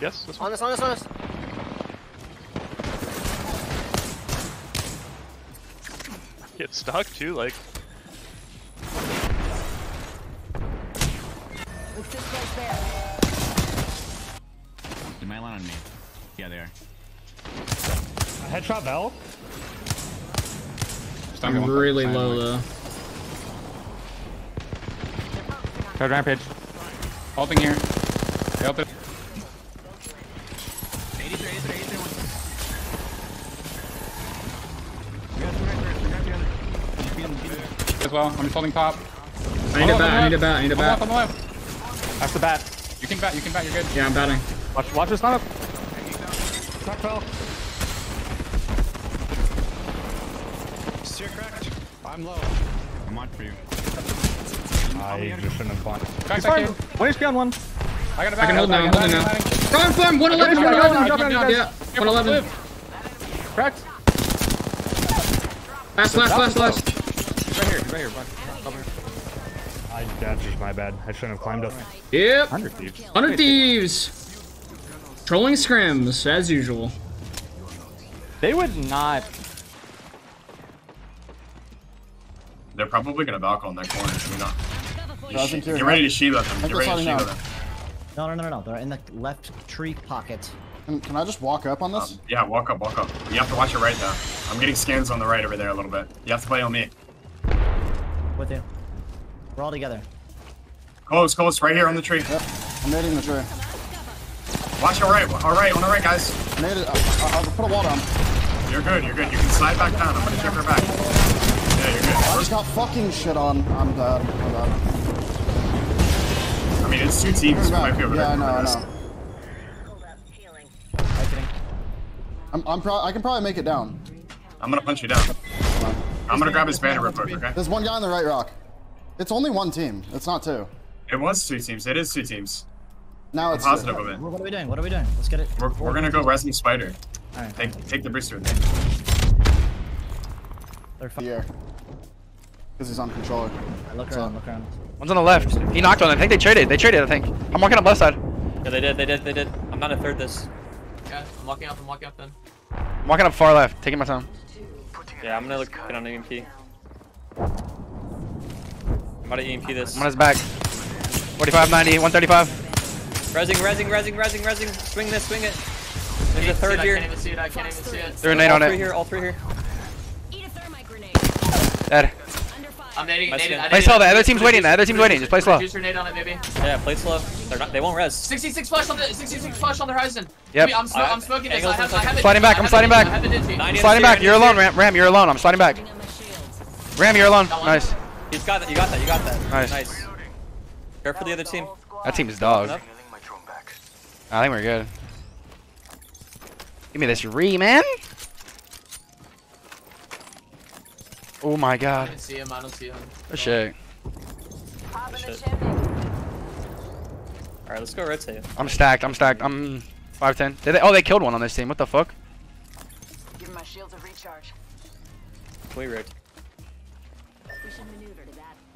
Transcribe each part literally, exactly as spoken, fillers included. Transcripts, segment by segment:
Yes, this one. On us, on us, on us! Get stuck too, like. Let's just right there. They might land on me. Yeah, they are. Headshot Bell? I'm really low though. Code rampage. Halting here. They open. As well. I'm just holding top. I need a bat. I need a bat. I need a bat. That's the bat. You can bat. You can bat. You're good. Yeah, I'm batting. Watch. Watch this. Not up. Crack fell. You're cracked. I'm low. I'm on for you. I just shouldn't have fought. Crack's back here. one H P on one. I got a back. I can hold now. I'm holding now. Flam, flam. one eleven. one eleven. Yeah. one eleven. Cracked. Last, last, last, last. He's right here. He's right here. Come here. I, that's just my bad. I shouldn't have climbed up. Yep. one hundred thieves. one hundred thieves. Trolling scrims, as usual. They would not. They're probably gonna Valko on that corner, should we not? Get ready right? to Shiva them. Get ready to Shiva them. No, no, no, no, they're in the left tree pocket. Can, can I just walk up on this? Um, yeah, walk up, walk up. You have to watch your right though. I'm getting scans on the right over there a little bit. You have to play on me. With you. We're all together. Close, close, right here on the tree. Yep, I'm hitting the tree. Watch your right, all right, on the right, guys. I made it. I'll, I'll put a wall down. You're good, you're good. You can slide back down. I'm gonna check her back. Yeah, you're good. I just got fucking shit on. I'm dead. I'm dead. I mean, it's two teams. Might be over yeah, there. I know, I know. I'm, I'm pro I can probably make it down. I'm gonna punch you down. I'm gonna grab his banner real quick, okay? There's one guy on the right rock. It's only one team. It's not two. It was two teams. It is two teams. Now it's I'm positive two. of it. What are we doing? What are we doing? Let's get it. We're, we're gonna go Resin Spider. All right. Take, take the booster with me. They're fine. Because he's on controller. I look around, look around. One's on the left. He knocked on it. I think they traded. They traded, I think. I'm walking up left side. Yeah, they did, they did, they did. I'm not a third this. Yeah, I'm walking up, I'm walking up then. I'm walking up far left, taking my time. Yeah, I'm gonna look good on E M P. I'm about to E M P this. I'm on his back. forty-five, ninety, one thirty-five. Rezzing, rezzing, rezzing, rezzing, rezzing. Swing this, swing it. There's a third here. I can't even see it, I can't even see it. They're a nade on it. All three here, all three here. Dead. I'm nading, nading. I play slow, the other team's waiting, the other team's waiting, just play slow. Reduce your nade on it, maybe. Yeah, play slow. They're not, they won't res. sixty-six flash on the, sixty-six flash on the horizon. Yep. I'm, sm I'm smoking this, I have, I have it. Sliding back, I'm sliding back. I'm sliding back, you're alone, Ram, Ram, you're alone, I'm sliding back. Ram, you're alone, nice. He's got that, you got that, you got that. Nice. Nice. Care for the other team. That team is dog. I think we're good. Give me this re, man. Oh my god. I didn't see him, I don't see him. Oh shit. Oh, shit. Alright, let's go red save. I'm stacked, I'm stacked. I'm five ten. Did they, oh, they killed one on this team. What the fuck? Give my shields a recharge. We rigged.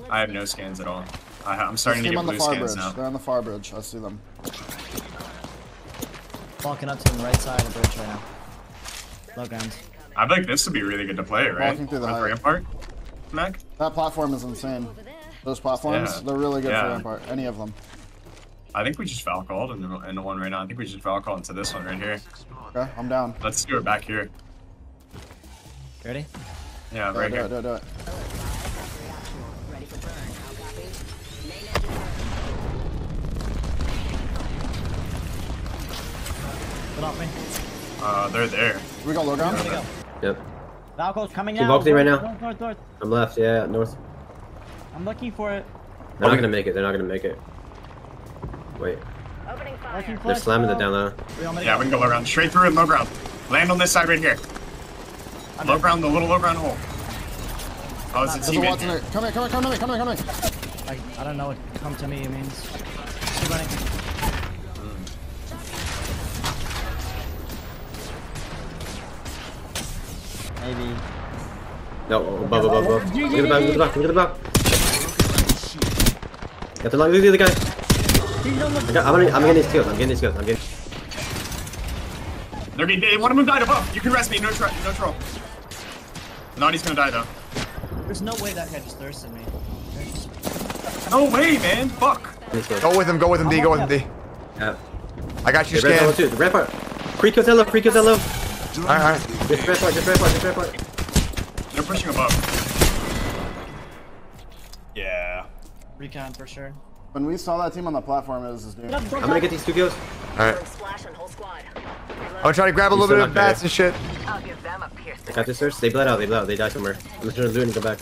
I have no scans at all. I, I'm starting to get blue scans now. They're on the far bridge. I see them. Walking up to the right side of the bridge right now. Low ground. I think this would be really good to play, right? Walking through the height. Rampart, Mac? That platform is insane. Those platforms, yeah. They're really good yeah. for Rampart, any of them. I think we just Valko'd into, into one right now. I think we just Valko'd into this one right here. Okay, I'm down. Let's do it back here. Ready? Yeah, yeah right do here. Do it, do it, do it. Get off me. Uh, they're there. We got low ground? Yeah, Yep. Valko's coming out. Keep right now. North, north, north. I'm left, yeah, north. I'm looking for it. They're not gonna make it, they're not gonna make it. Wait. Opening fire. They're slamming it down there. Yeah, we can go low ground. Straight through and low ground. Land on this side right here. Low ground, the little low ground hole. Oh, it's a teammate. Come here, come here, come here, come here, come here. I, I don't know what come to me it means. Keep running. Maybe. No, above, above, above. Look at the back, look at the back, look at the back. Get the luck, look at the other guy. I'm getting his kills, I'm getting his kills, I'm getting. They're gonna, they, one of them died above. You can rest me, no, tro no troll. Nani's gonna die though. There's no way that guy just thirsted me. No way, man. Fuck. Go with him, go with him, D, go with him, D. Yeah. I got you, Scan. The red part. Free Cothello, free Cothello. Alright, alright. Just red part, just red part, just red part. They're pushing above. Yeah. Recon for sure. When we saw that team on the platform, it was this dude. I'm gonna get these two kills. Alright. I'm gonna try to grab a little bit of bats and shit. I'll give them a piercing. I got this search. They bled out, they bled out, they died somewhere. I'm just gonna do it and go back.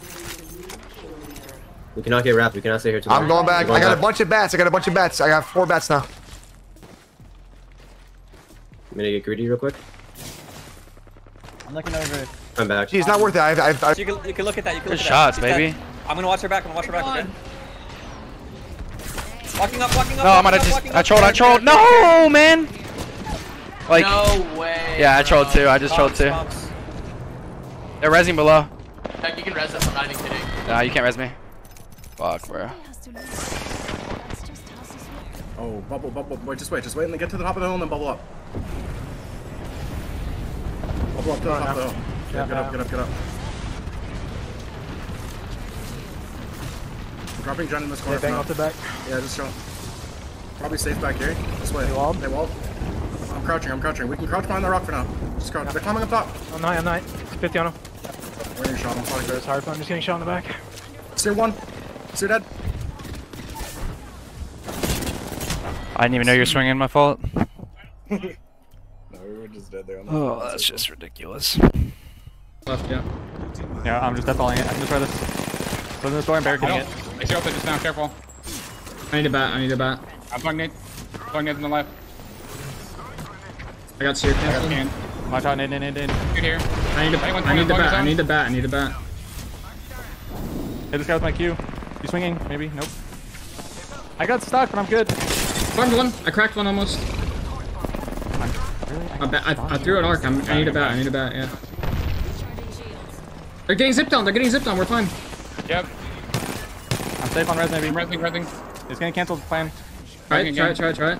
We cannot get wrapped, we cannot stay here too long. I'm going back. Going I got back. a bunch of bats, I got a bunch of bats. I got four bats now. I'm gonna get greedy real quick. I'm looking over. I'm back. Geez, it's not worth it. I, I, I... You, can, you can look at that. You can look at shots, that. baby. I'm gonna watch her back. I'm gonna watch her back. Again. Walking up, walking up. No, I'm gonna just. I trolled, I trolled. No, man. Like. No way. Yeah, I trolled too. I just trolled too. They're rezzing below. Yeah, you can res us. I'm not even kidding. Nah, you can't res me. Fuck, bro. Oh, bubble, bubble. Wait, just wait, just wait and get to the top of the hill and then bubble up. Bubble up to the top of the hill. Yeah, get up, get up, get up. I'm dropping John in this corner. They bang off the back. Yeah, just jump. Probably safe back here. This way. They walled. They walled. I'm crouching, I'm crouching. We can crouch behind the rock for now. Just crouch. They're climbing up top. I'm not, I'm not. fifty on him. We're getting shot. I'm probably good. It's hard, but I'm just getting shot in the back. Steer one. Steer dead. I didn't even know you were swinging. My fault. No, we were just dead there. On the oh, that's circle. Just ridiculous. Left, yeah. Yeah, I'm just deadballing it. I can just try this. Closing this door and barricading it. I see open just now. Careful. I need a bat. I need a bat. I'm plugging nade. Plugging nade on the left. I got steer. I got can. Watch out, nade, nade, nade, nade. Good here. I need a bat. I need a bat. I need a bat. I need a bat. Hit this guy with my Q. You swinging? Maybe? Nope. I got stuck, but I'm good. Farmed one. I cracked one almost. I'm really, I, I, I, I threw an arc. I'm, I need a bat. I need a bat. Yeah. They're getting zipped on. They're getting zipped on. We're fine. Yep. I'm safe on res, maybe. I'm resing, resing. It's gonna cancel the plan. Try it. Try it. Try it. Try it.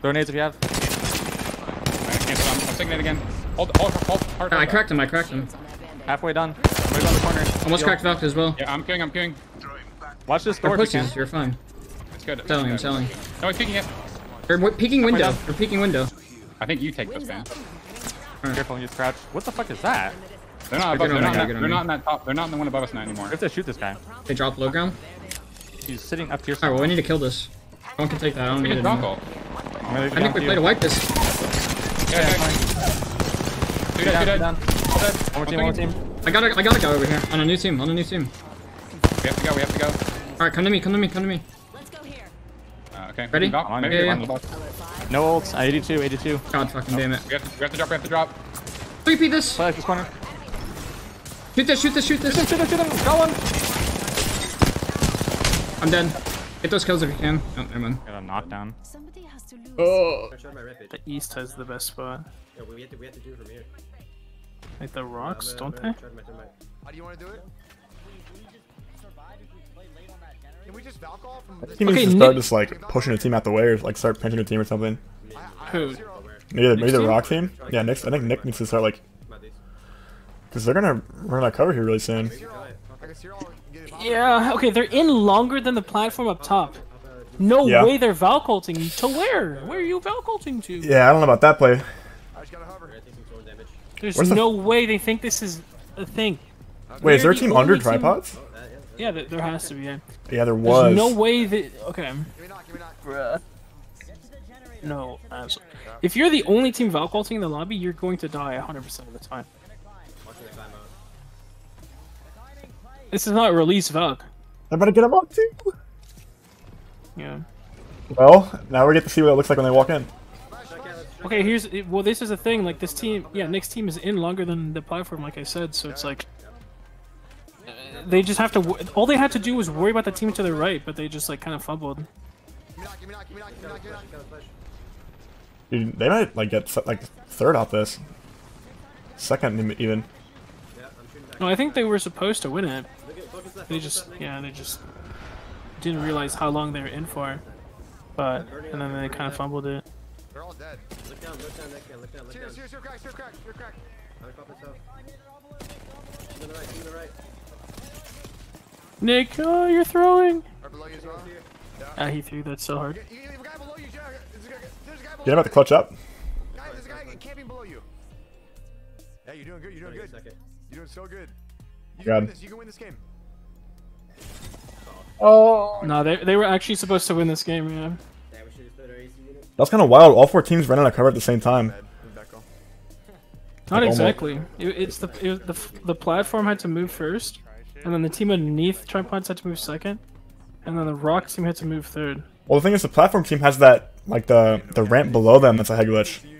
Throw nades if you have. Alright, cancel. I'm, I'm taking it again. Hold. Hold. Hold. Hard, hard, I cracked him. I cracked him. Halfway done. Right on the corner. Almost cracked Valk as well. Yeah, I'm queuing, I'm queuing. Watch this door. They're pushing, you you're fine. It's good. I'm telling, I'm telling. No, he's peeking it. They're peeking window. They're peeking window. I think you take this down. Right. Careful, you crouch. What the fuck is that? They're not above, they're, they're, not, that, they're not in that top. They're not in the one above us now anymore. We have to shoot this guy. They dropped low ground. He's sitting up here. Alright, well, we need to kill this. No one can take that. I don't need it. I think we play to wipe this. Yeah, yeah, yeah. Down, down. One more team, one more team. I got a, I got a guy over here. On a new team, on a new team. We have to go, we have to go. Alright, come to me, come to me, come to me. Let's go here. Uh, okay. Ready? I'm on, yeah, yeah. No ults. I eighty-two, eighty-two. God fucking damn it. We have to, we have to drop, we have to drop. three P this. Play this corner. Shoot this, shoot this, shoot this. Shoot him, shoot him, shoot him. Got one. I'm dead. Get those kills if you can. Oh, never mind. Got a knockdown. Somebody has to lose. Oh. The east has the best spot. Yeah, we have to, we have to do it from here. Like the rocks, no, no, don't no, no. they? How do you want to do it? Can we just Valk off from this? I think we okay, should start just like pushing a team out the way, or like start pinching a team or something. Who? Maybe the, maybe the rock team? Yeah, Nick's, I think Nick needs to start like. Because they're gonna run out of cover here really soon. Yeah, okay, they're in longer than the platform up top. No yeah. way they're Valk ulting. To where? Where are you Valk ulting to? Yeah, I don't know about that play. I just gotta hover. There's the no way they think this is a thing. Wait, We're is there a the team under tripods? Team... Yeah, there, there has to be. Yeah, yeah there was. There's no way that... Okay. Bruh. No, absolutely. If you're the only team Valk ulting in the lobby, you're going to die one hundred percent of the time. This is not release Valk. I better get them up, too. Yeah. Well, now we get to see what it looks like when they walk in. Okay, here's well. This is the thing. Like this team, yeah, Nick's team is in longer than the platform, like I said. So it's like they just have to. All they had to do was worry about the team to their right, but they just like kind of fumbled. Dude, they might like get like third off this, second even. No, I think they were supposed to win it. They just, yeah, they just didn't realize how long they were in for, but and then they kind of fumbled it. all dead. Look down, look down, that can, look down, look down. Cheers, cheers, you're cracked, you're cracked, you're cracked. I'm gonna pop this up. To the right, to the right. Nick, oh, you're throwing. Or below you as well. Yeah. Ah, he threw that so hard. You, you, you, the guy below you, there's a guy, there's a guy below yeah, I'm about to clutch up. Guys, there's a guy that can't be below you. Yeah, you're doing good, you're doing good. You're doing so good. You can win this, you can win this game. Oh. No, they, they were actually supposed to win this game, man. Yeah, we should have put our A C unit. That's kind of wild. All four teams ran out of cover at the same time. Not exactly. It, it's the, it was the the platform had to move first, and then the team underneath tripods had to move second, and then the rock team had to move third. Well, the thing is, the platform team has that like the the ramp below them. That's a head glitch.